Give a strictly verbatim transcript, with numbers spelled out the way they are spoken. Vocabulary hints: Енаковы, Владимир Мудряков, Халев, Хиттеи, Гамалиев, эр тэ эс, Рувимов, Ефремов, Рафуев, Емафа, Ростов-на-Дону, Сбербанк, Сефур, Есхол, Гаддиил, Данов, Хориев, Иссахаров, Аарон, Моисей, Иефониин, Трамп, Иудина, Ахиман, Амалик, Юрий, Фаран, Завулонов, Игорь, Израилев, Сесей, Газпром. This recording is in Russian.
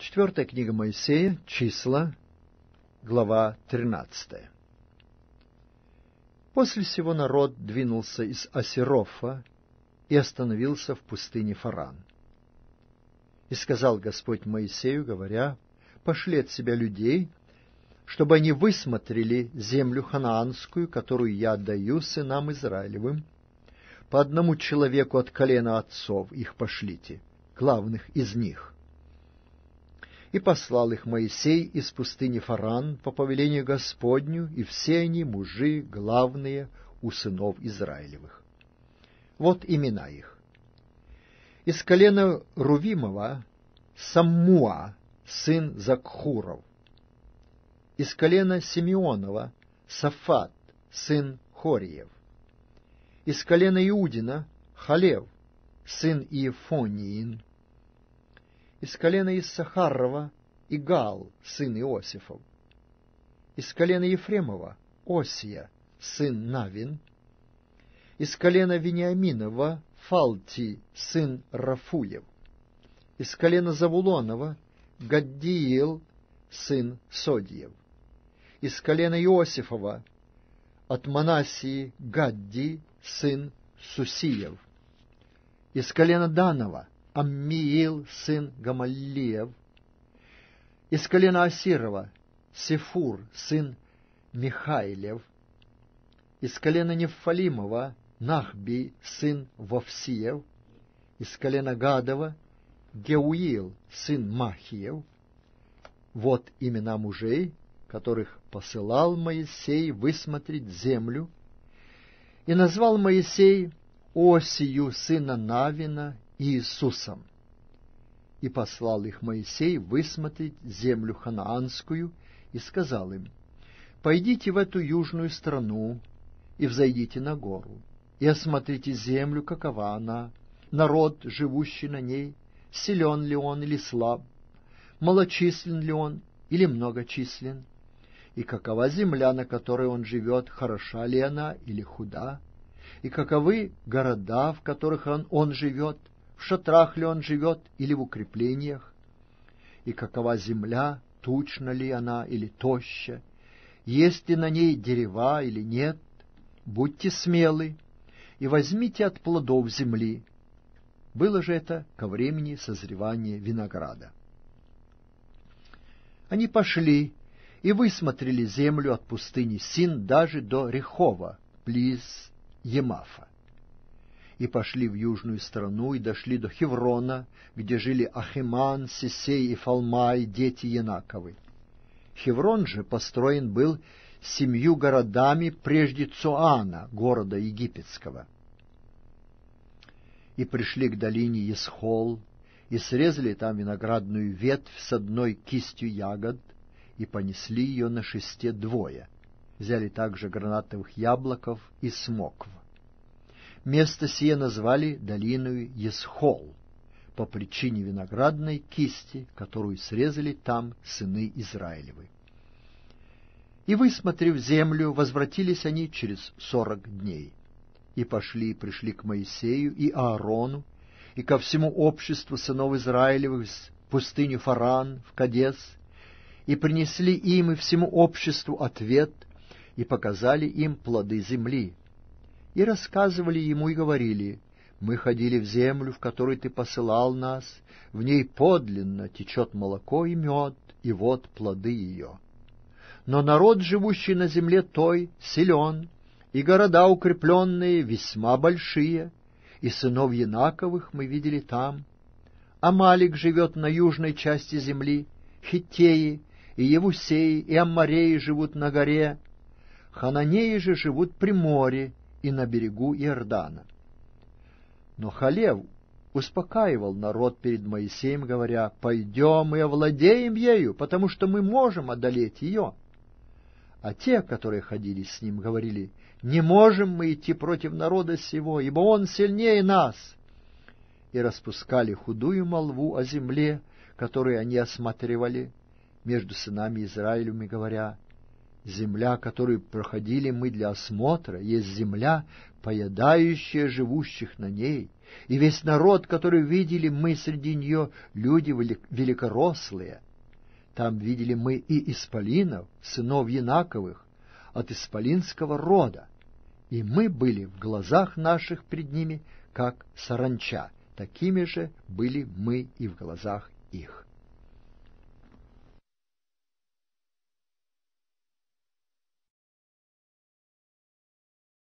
Четвертая книга Моисея, числа, глава тринадцатая. После сего народ двинулся из Асирофа и остановился в пустыне Фаран. И сказал Господь Моисею, говоря: «Пошли от себя людей, чтобы они высмотрели землю ханаанскую, которую я даю сынам Израилевым. По одному человеку от колена отцов их пошлите, главных из них». И послал их Моисей из пустыни Фаран по повелению Господню, и все они мужи, главные у сынов Израилевых. Вот имена их. Из колена Рувимова Саммуа, сын Закхуров. Из колена Симеонова Сафат, сын Хориев. Из колена Иудина Халев, сын Иефониин. Из колена Иссахарова Игал, сын Иосифов. Из колена Ефремова Осия, сын Навин. Из колена Вениаминова Фалти, сын Рафуев. Из колена Завулонова Гаддиил, сын Содьев. Из колена Иосифова от Манассии Гадди, сын Сусиев. Из колена Данова Аммиил, сын Гамалиев. Из колена Асирова Сефур, сын Михайлев. Из колена Нефалимова Нахби, сын Вовсиев. Из колена Гадова Геуил, сын Махиев. Вот имена мужей, которых посылал Моисей высмотреть землю. И назвал Моисей Осию, сына Навина, Иисусом. И послал их Моисей высмотреть землю ханаанскую, и сказал им: «Пойдите в эту южную страну и взойдите на гору, и осмотрите землю, какова она, народ, живущий на ней, силен ли он или слаб, малочислен ли он или многочислен, и какова земля, на которой он живет, хороша ли она или худа, и каковы города, в которых он, он живет, в шатрах ли он живет или в укреплениях, и какова земля, тучна ли она или тоща, есть ли на ней дерева или нет. Будьте смелы и возьмите от плодов земли». Было же это ко времени созревания винограда. Они пошли и высмотрели землю от пустыни Син даже до Рехова, близ Емафа. И пошли в южную страну, и дошли до Хеврона, где жили Ахиман, Сесей и Фалмай, дети Енаковы. Хеврон же построен был семью городами прежде Цоана, города египетского. И пришли к долине Есхол, и срезали там виноградную ветвь с одной кистью ягод, и понесли ее на шесте двое. Взяли также гранатовых яблоков и смокв. Место сие назвали долиною Есхол, по причине виноградной кисти, которую срезали там сыны Израилевы. И, высмотрев землю, возвратились они через сорок дней. И пошли и пришли к Моисею и Аарону, и ко всему обществу сынов Израилевых в пустыню Фаран, в Кадес, и принесли им и всему обществу ответ, и показали им плоды земли. И рассказывали ему и говорили: «Мы ходили в землю, в которой ты посылал нас, в ней подлинно течет молоко и мед, и вот плоды ее. Но народ, живущий на земле той, силен, и города укрепленные весьма большие, и сынов Енаковых мы видели там. Амалик живет на южной части земли, Хиттеи и Евусеи и Аммареи живут на горе, Хананеи же живут при море и на берегу Иордана». Но Халев успокаивал народ перед Моисеем, говоря: «Пойдем и овладеем ею, потому что мы можем одолеть ее». А те, которые ходили с ним, говорили: «Не можем мы идти против народа сего, ибо он сильнее нас». И распускали худую молву о земле, которую они осматривали, между сынами Израилевыми, говоря: «Земля, которую проходили мы для осмотра, есть земля, поедающая живущих на ней, и весь народ, который видели мы среди нее, люди великорослые. Там видели мы и исполинов, сынов Янаковых, от исполинского рода, и мы были в глазах наших пред ними, как саранча, такими же были мы и в глазах их».